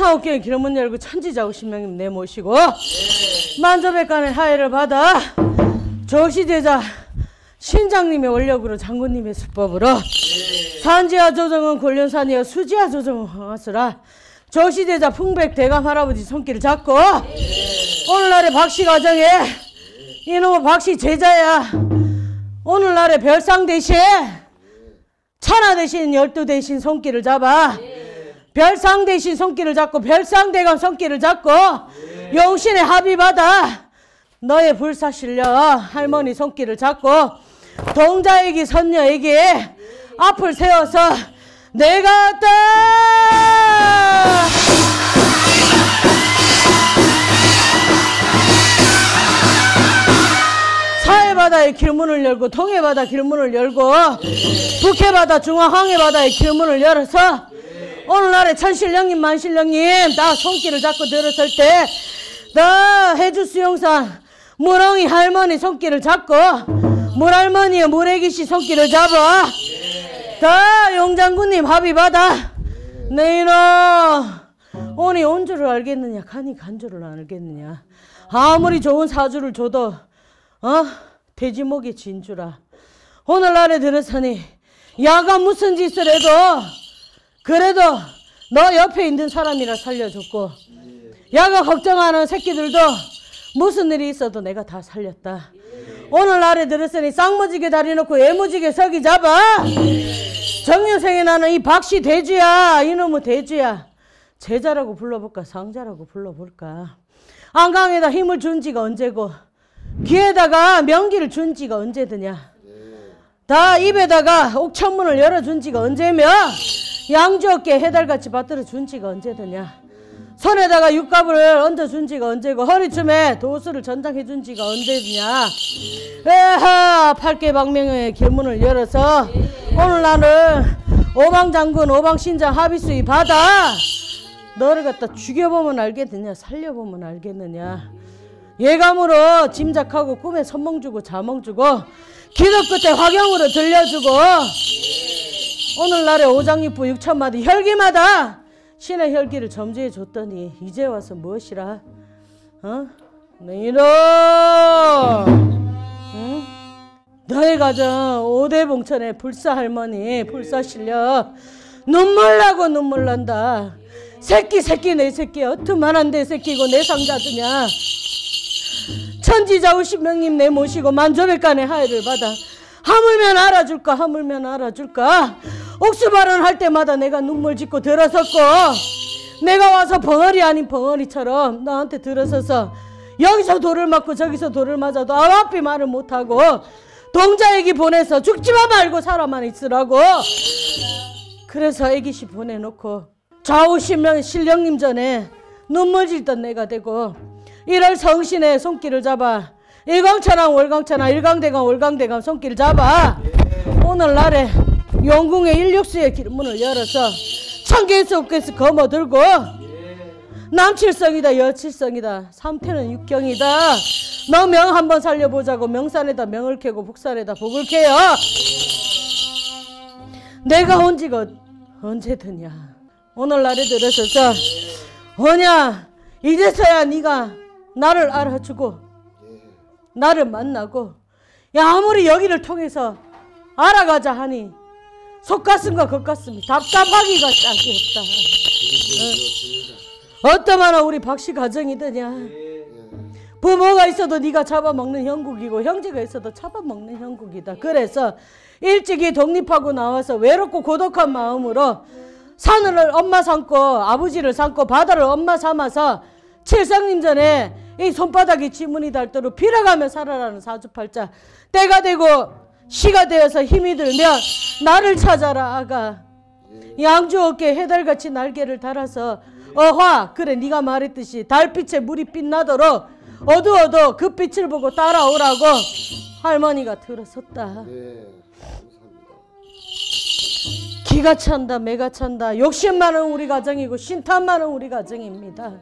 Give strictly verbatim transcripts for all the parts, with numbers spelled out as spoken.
산사옥경에 길문 열고 천지자국 신명님 내모시고 예. 만저백간의 하의를 받아 적시제자 신장님의 원력으로 장군님의 수법으로 예. 산지하 조정은 곤륜산이여 수지하 조정은 황하수라 적시제자 풍백 대감 할아버지 손길을 잡고 예. 오늘날의 박씨 가정에 예. 이놈의 박씨 제자야 오늘날의 별상 대신 천하 대신 열두 대신 손길을 잡아 예. 별상 대신 손길을 잡고 별상 대감 손길을 잡고 예. 영신의 합의 받아 너의 불사 실려 할머니 손길을 잡고 동자에게 선녀에게 예. 앞을 세워서 내가 떠 바다의 길문을 열고 동해바다 길문을 열고 예. 북해바다 중화항해바다의 길문을 열어서 예. 오늘날의 천신령님 만신령님 다 손길을 잡고 들었을 때 나 해주수용산 무렁이 할머니 손길을 잡고 물할머니의 물애기씨 손길을 잡아 예. 다 용장군님 합의받아 예. 내 이놈 오니 온 줄을 알겠느냐 간이 간 줄을 알겠느냐 아무리 좋은 사주를 줘도 어? 돼지목이 진주라 오늘날에 들었으니 야가 무슨 짓을 해도 그래도 너 옆에 있는 사람이라 살려줬고 야가 걱정하는 새끼들도 무슨 일이 있어도 내가 다 살렸다 오늘날에 들었으니 쌍무지개 다리 놓고 애무지개 서기 잡아 정유생이 나는 이 박씨 돼지야 이놈의 돼지야 제자라고 불러볼까 상자라고 불러볼까 안강에다 힘을 준 지가 언제고 귀에다가 명기를 준 지가 언제드냐 다 입에다가 옥천문을 열어준 지가 언제며 양주어깨에 해달같이 받들어 준 지가 언제드냐 손에다가 육갑을 얹어준 지가 언제고 허리춤에 도수를 전장해준 지가 언제드냐 에하 팔개방명의 길문을 열어서 오늘 나는 오방장군 오방신장 합의수의 받아 너를 갖다 죽여보면 알겠느냐 살려보면 알겠느냐 예감으로 짐작하고 꿈에 선몽 주고 자몽 주고 기도 끝에 화경으로 들려주고 오늘날의 오장육부 육천마디 혈기마다 신의 혈기를 점지해 줬더니 이제 와서 무엇이라? 어? 네 이놈! 응? 너의 가정 오대봉천의 불사할머니 불사실력 눈물 나고 눈물 난다 새끼 새끼 내 새끼 어투만한 내 새끼고 내 상자드냐 천지자우 신명님 내 모시고 만조백간의 하의를 받아 하물면 알아줄까 하물면 알아줄까 옥수발언 할 때마다 내가 눈물 짓고 들어섰고 내가 와서 벙어리 아닌 벙어리처럼 나한테 들어서서 여기서 돌을 맞고 저기서 돌을 맞아도 아와삐 말을 못하고 동자 애기 보내서 죽지마 말고 살아만 있으라고 그래서 애기씨 보내놓고 좌우 신명 신령님 전에 눈물 짓던 내가 되고 이럴 성신의 손길을 잡아 일광천왕 월광천왕 일광대감 월광대감 손길을 잡아 예. 오늘날에 용궁의 일육수의 길문을 열어서 천개에서 옥개에서 거머들고 예. 남칠성이다 여칠성이다 삼태는 육경이다 너 명 한번 살려보자고 명산에다 명을 캐고 북산에다 복을 캐요 내가 온 지가 언제 드냐 오늘날에 들어서서 뭐냐 이제서야 네가 나를 알아주고 나를 만나고 야 아무리 여기를 통해서 알아가자 하니 속가슴과 겉가슴이 답답하기가 짝이 없다 네, 네, 네. 어떠마나 우리 박씨 가정이더냐 부모가 있어도 네가 잡아먹는 형국이고 형제가 있어도 잡아먹는 형국이다 그래서 일찍이 독립하고 나와서 외롭고 고독한 마음으로 산을 엄마 삼고 아버지를 삼고 바다를 엄마 삼아서 칠성님 전에 이 손바닥이 지문이 닳도록 빌어가며 살아라는 사주팔자 때가 되고 시가 되어서 힘이 들면 나를 찾아라 아가 양주 어깨에 해달같이 날개를 달아서 어화 그래 네가 말했듯이 달빛에 물이 빛나도록 어두워도 그 빛을 보고 따라오라고 할머니가 들어섰다 기가 찬다 매가 찬다 욕심 많은 우리 가정이고 신탐 많은 우리 가정입니다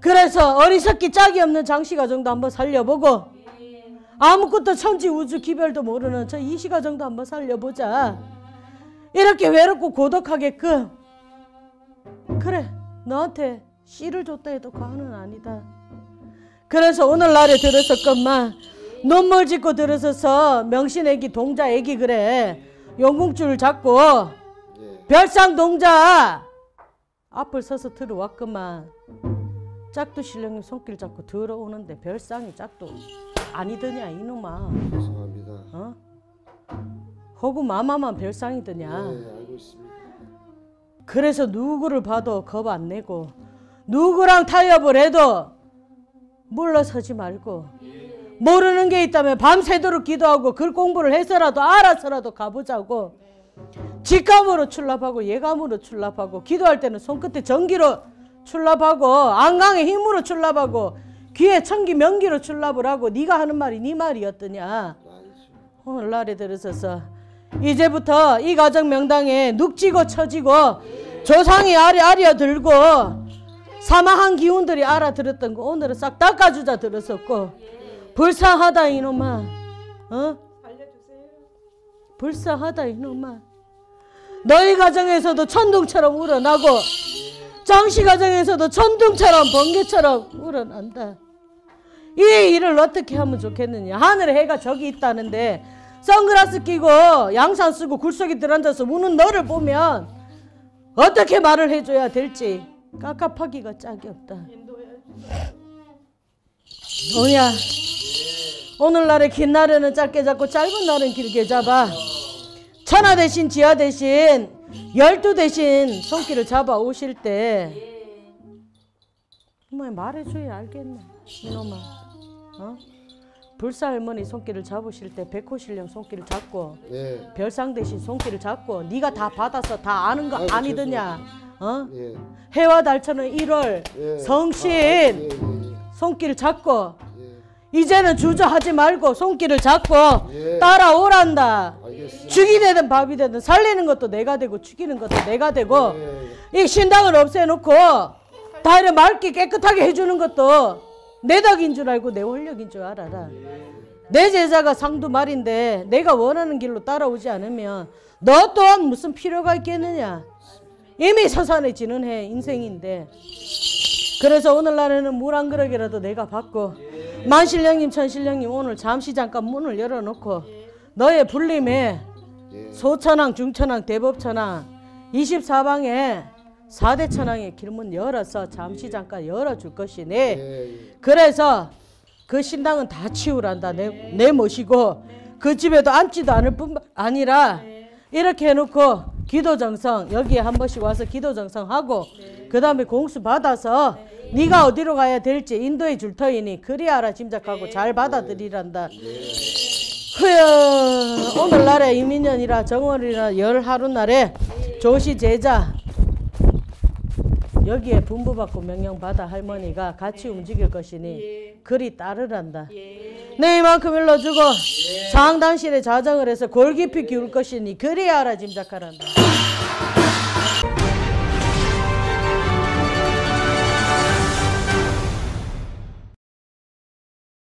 그래서 어리석기 짝이 없는 장씨 가정도 한번 살려보고 아무것도 천지 우주 기별도 모르는 저 이씨 가정도 한번 살려보자 이렇게 외롭고 고독하게끔 그래, 너한테 씨를 줬다 해도 과언은 아니다. 그래서 오늘날에 들어섰건만 눈물 짓고 들어서서 명신애기 동자애기 그래 용궁줄 잡고 별상 동자 앞을 서서 들어왔구만. 짝두 신령님 손길 잡고 들어오는데 별상이 짝두 아니더냐 이놈아. 죄송합니다. 어? 허구 마마만 별상이더냐. 네, 알고 있습니다. 그래서 누구를 봐도 겁 안 내고 누구랑 타협을 해도 물러서지 말고 예. 모르는 게 있다면 밤새도록 기도하고 글 공부를 해서라도 알아서라도 가보자고. 직감으로 출납하고 예감으로 출납하고 기도할 때는 손끝에 전기로 출납하고 안강의 힘으로 출납하고 귀에 청기 명기로 출납을 하고 네가 하는 말이 네 말이었더냐. 오늘날에 들어서서 이제부터 이 가정 명당에 눅지고 처지고 조상이 아리 아려들고 사망한 기운들이 알아들었던 거 오늘은 싹 닦아주자 들었었고. 불쌍하다 이놈아. 어? 불쌍하다 이놈아. 너희 가정에서도 천둥처럼 우러나고 정씨 가정에서도 천둥처럼 번개처럼 우러난다. 이 일을 어떻게 하면 좋겠느냐. 하늘에 해가 저기 있다는데 선글라스 끼고 양산 쓰고 굴속에 들어앉아서 우는 너를 보면 어떻게 말을 해줘야 될지 깝깝하기가 짝이 없다. 너야 오늘날에 긴 날에는 짧게 잡고 짧은 날은 길게 잡아. 천하 대신 지하 대신 열두 대신 손길을 잡아 오실 때 말해줘야 알겠네 이놈아. 어? 불사 할머니 손길을 잡으실 때 백호신령 손길을 잡고 예. 별상 대신 손길을 잡고 네가 다 받아서 다 아는 거 아이고, 아니더냐. 어? 예. 해와 달처럼 일월 예. 성신 아, 예, 예, 예. 손길을 잡고 예. 이제는 주저하지 말고 손길을 잡고 예. 따라오란다. 알겠습니다. 죽이 되든 밥이 되든 살리는 것도 내가 되고 죽이는 것도 내가 되고 예, 예, 예. 이 신당을 없애놓고 다이를 맑게 깨끗하게 해주는 것도 내 덕인 줄 알고 내 활력인 줄 알아라. 내 제자가 상두 말인데 내가 원하는 길로 따라오지 않으면 너 또한 무슨 필요가 있겠느냐. 이미 서산에 지는 해 인생인데. 그래서 오늘날에는 물 한 그릇이라도 내가 받고 만신령님 천신령님 오늘 잠시 잠깐 문을 열어놓고 너의 불림에 소천왕 중천왕 대법천왕 이십사방에 사대 천왕의 길문 열어서 잠시 잠깐 열어줄 것이니 예, 예. 그래서 그 신당은 다 치우란다. 내, 내 모시고 그 집에도 앉지도 않을 뿐 아니라 이렇게 해놓고 기도정성 여기에 한 번씩 와서 기도정성하고 그 다음에 공수 받아서 네가 어디로 가야 될지 인도해 줄 터이니 그리 알아 짐작하고 잘 받아들이란다. 흐여 오늘날에 이민년이라 정월이라 열 하루날에 조시 제자 여기에 분부받고 명령받아 할머니가 같이 예. 움직일 것이니 예. 그리 따르란다. 예. 내 이만큼 일러주고 예. 상당실에 자정을 해서 골 깊이 기울 것이니 그리 알아 짐작하란다.